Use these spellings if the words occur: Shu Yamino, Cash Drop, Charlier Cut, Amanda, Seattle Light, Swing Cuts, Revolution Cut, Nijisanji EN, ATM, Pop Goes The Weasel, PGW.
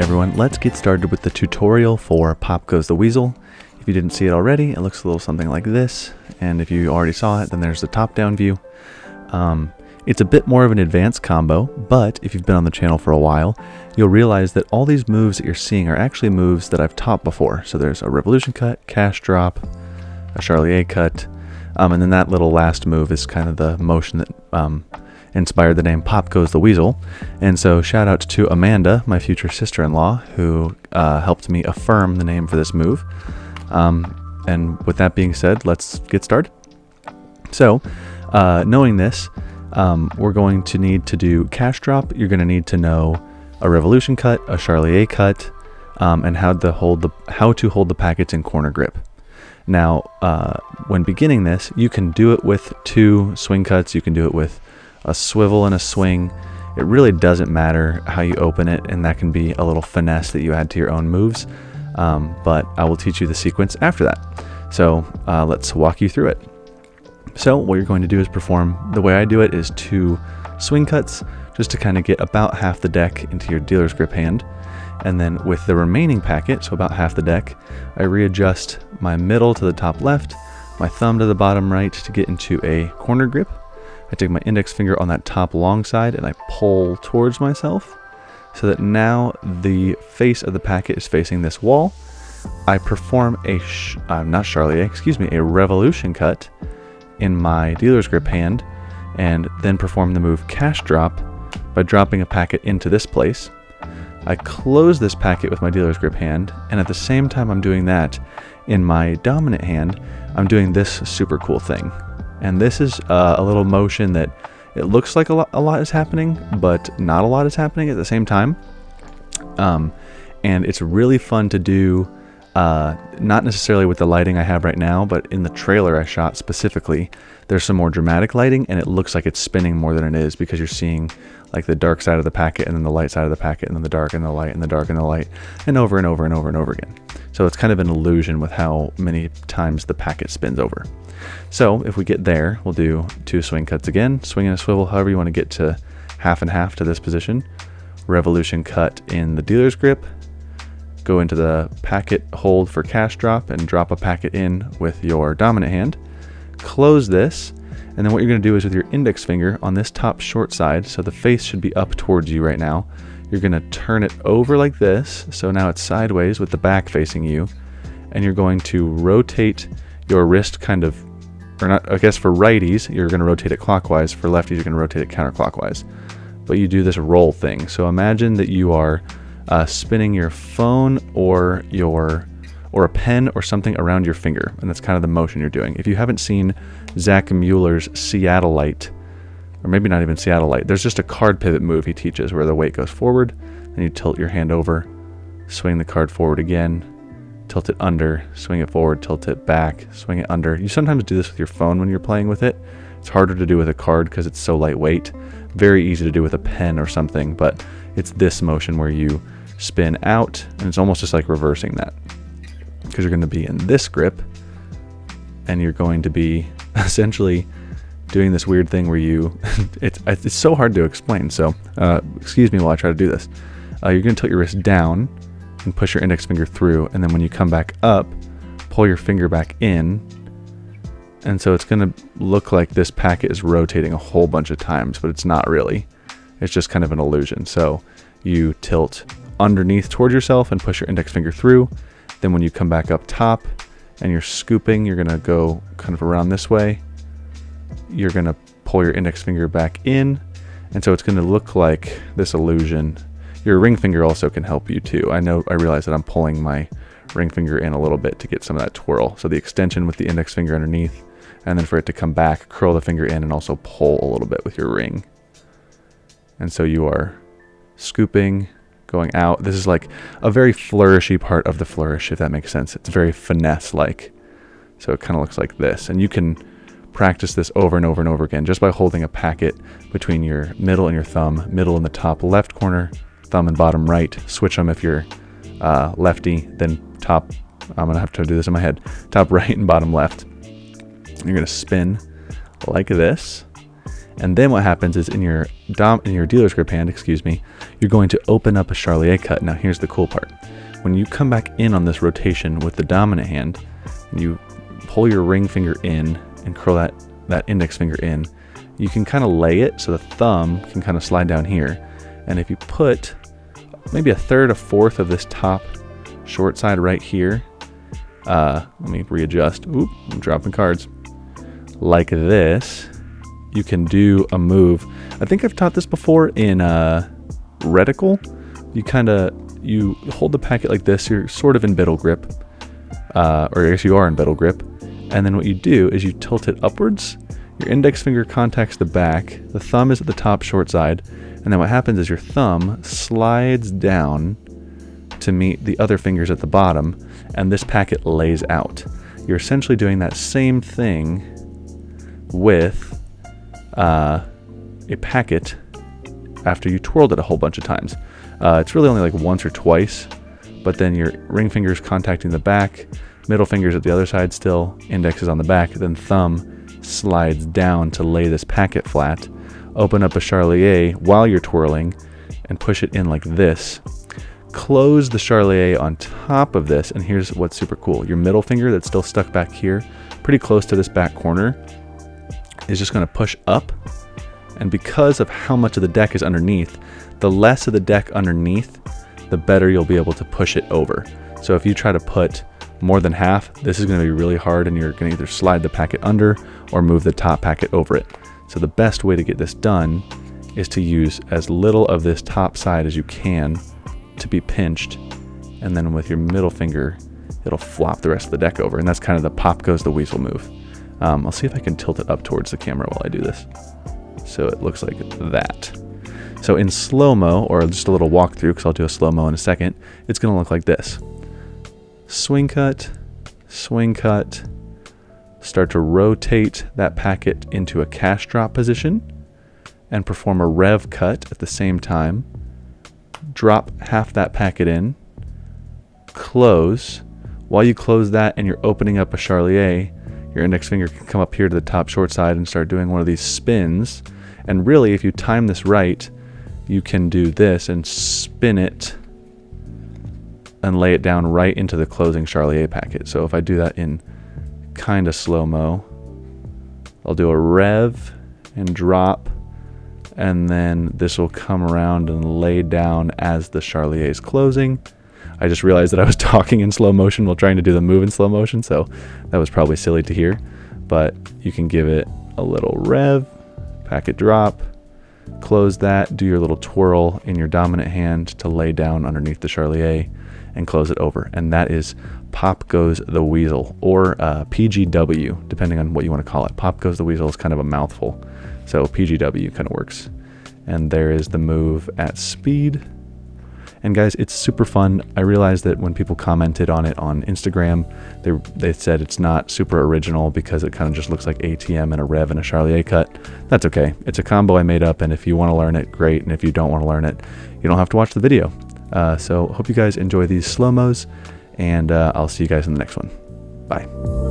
Alright everyone, let's get started with the tutorial for Pop Goes the Weasel. If you didn't see it already, it looks a little something like this, and if you already saw it, then there's the top-down view. It's a bit more of an advanced combo, but if you've been on the channel for a while, you'll realize that all these moves that you're seeing are actually moves that I've taught before. So there's a Revolution Cut, Cash Drop, a Charlier Cut, and then that little last move is kind of the motion that inspired the name Pop Goes the Weasel. And so shout out to Amanda, my future sister-in-law, who helped me affirm the name for this move. And with that being said, let's get started. So knowing this, we're going to need to do Cash Drop. You're going to need to know a Revolution Cut, a Charlier Cut, and how to hold the packets in corner grip. Now, when beginning this, you can do it with two swing cuts. You can do it with a swivel and a swing. It really doesn't matter how you open it, and that can be a little finesse that you add to your own moves. But I will teach you the sequence after that. So let's walk you through it. So what you're going to do is perform, the way I do it is two swing cuts, just to kind of get about half the deck into your dealer's grip hand. And then with the remaining packet, so about half the deck, I readjust my middle to the top left, my thumb to the bottom right to get into a corner grip. I take my index finger on that top long side and I pull towards myself so that now the face of the packet is facing this wall. I perform a Revolution Cut in my dealer's grip hand, and then perform the move Cash Drop by dropping a packet into this place. I close this packet with my dealer's grip hand, and at the same time I'm doing that, in my dominant hand, I'm doing this super cool thing. And this is a little motion that it looks like a lot is happening, but not a lot is happening at the same time. And it's really fun to do, not necessarily with the lighting I have right now, but in the trailer I shot specifically, there's some more dramatic lighting and it looks like it's spinning more than it is, because you're seeing like the dark side of the packet and then the light side of the packet and then the dark and the light and the dark and the light and over and over and over and over again. So it's kind of an illusion with how many times the packet spins over. So if we get there, we'll do two swing cuts again, swing and a swivel, however you want to get to half and half to this position. Revolution Cut in the dealer's grip, go into the packet hold for Cash Drop and drop a packet in with your dominant hand. Close this, and then what you're going to do is with your index finger on this top short side, so the face should be up towards you right now, you're going to turn it over like this, so now it's sideways with the back facing you, and you're going to rotate your wrist kind of, or not, I guess for righties, you're going to rotate it clockwise, for lefties, you're going to rotate it counterclockwise. But you do this roll thing. So imagine that you are spinning your phone or a pen or something around your finger, and that's kind of the motion you're doing. If you haven't seen Zach Mueller's Seattle Light, or maybe not even Seattle Light, there's just a card pivot move he teaches where the weight goes forward, and you tilt your hand over, swing the card forward again, tilt it under, swing it forward, tilt it back, swing it under. You sometimes do this with your phone when you're playing with it. It's harder to do with a card because it's so lightweight. Very easy to do with a pen or something, but it's this motion where you spin out, and it's almost just like reversing that, because you're going to be in this grip, and you're going to be essentially doing this weird thing where you, it's so hard to explain, so excuse me while I try to do this. You're going to tilt your wrist down, and push your index finger through, and then when you come back up, pull your finger back in, and so it's going to look like this packet is rotating a whole bunch of times, but it's not really. It's just kind of an illusion. So you tilt underneath towards yourself and push your index finger through, then when you come back up top and you're scooping, you're going to go kind of around this way, you're going to pull your index finger back in, and so it's going to look like this illusion. Your ring finger also can help you too. I realize that I'm pulling my ring finger in a little bit to get some of that twirl. So the extension with the index finger underneath, and then for it to come back, curl the finger in and also pull a little bit with your ring. And so you are scooping, going out. This is like a very flourishy part of the flourish, if that makes sense. It's very finesse-like. So it kind of looks like this. And you can practice this over and over and over again just by holding a packet between your middle and your thumb, middle in the top left corner, thumb and bottom right, switch them if you're lefty, then top, I'm gonna have to do this in my head, top right and bottom left. You're gonna spin like this, And then what happens is in your dealer's grip hand, excuse me, you're going to open up a Charlier cut. Now here's the cool part. When you come back in on this rotation with the dominant hand, you pull your ring finger in and curl that index finger in. You can kind of lay it so the thumb can kind of slide down here. And if you put maybe a third, a fourth of this top short side right here, let me readjust. Oop, I'm dropping cards. Like this, you can do a move. I think I've taught this before in reticle. You hold the packet like this. You're sort of in middle grip, or I guess you are in middle grip. And then what you do is you tilt it upwards. Your index finger contacts the back. The thumb is at the top short side. And then what happens is your thumb slides down to meet the other fingers at the bottom, and this packet lays out. You're essentially doing that same thing with a packet after you twirled it a whole bunch of times. It's really only like once or twice, but then your ring finger's contacting the back, middle finger's at the other side still, index is on the back, then thumb slides down to lay this packet flat, open up a Charlier while you're twirling, and push it in like this. Close the Charlier on top of this, and here's what's super cool. Your middle finger that's still stuck back here, pretty close to this back corner, is just gonna push up, and because of how much of the deck is underneath, the less of the deck underneath, the better you'll be able to push it over. So if you try to put more than half, this is gonna be really hard, and you're gonna either slide the packet under or move the top packet over it. So the best way to get this done is to use as little of this top side as you can to be pinched, and then with your middle finger, it'll flop the rest of the deck over. And that's kind of the Pop Goes the Weasel move. I'll see if I can tilt it up towards the camera while I do this. So it looks like that. So in slow-mo, or just a little walkthrough, because I'll do a slow-mo in a second, it's gonna look like this. Swing cut, start to rotate that packet into a cash drop position and perform a rev cut at the same time. Drop half that packet in, close. While you close that and you're opening up a Charlier, your index finger can come up here to the top short side and start doing one of these spins. And really, if you time this right, you can do this and spin it and lay it down right into the closing Charlier packet. So if I do that in kind of slow-mo, I'll do a rev and drop, and then this will come around and lay down as the Charlier is closing. I just realized that I was talking in slow motion while trying to do the move in slow motion, so that was probably silly to hear, but you can give it a little rev, packet drop, close that, do your little twirl in your dominant hand to lay down underneath the Charlier and close it over. And that is Pop Goes the Weasel, or PGW, depending on what you want to call it. Pop Goes the Weasel is kind of a mouthful, so PGW kind of works. And there is the move at speed. And guys, it's super fun. I realized that when people commented on it on Instagram, they said it's not super original because it kind of just looks like ATM and a rev and a Charlier cut. That's okay. It's a combo I made up, and if you want to learn it, great. And if you don't want to learn it, you don't have to watch the video. So hope you guys enjoy these slow-mos, and I'll see you guys in the next one. Bye.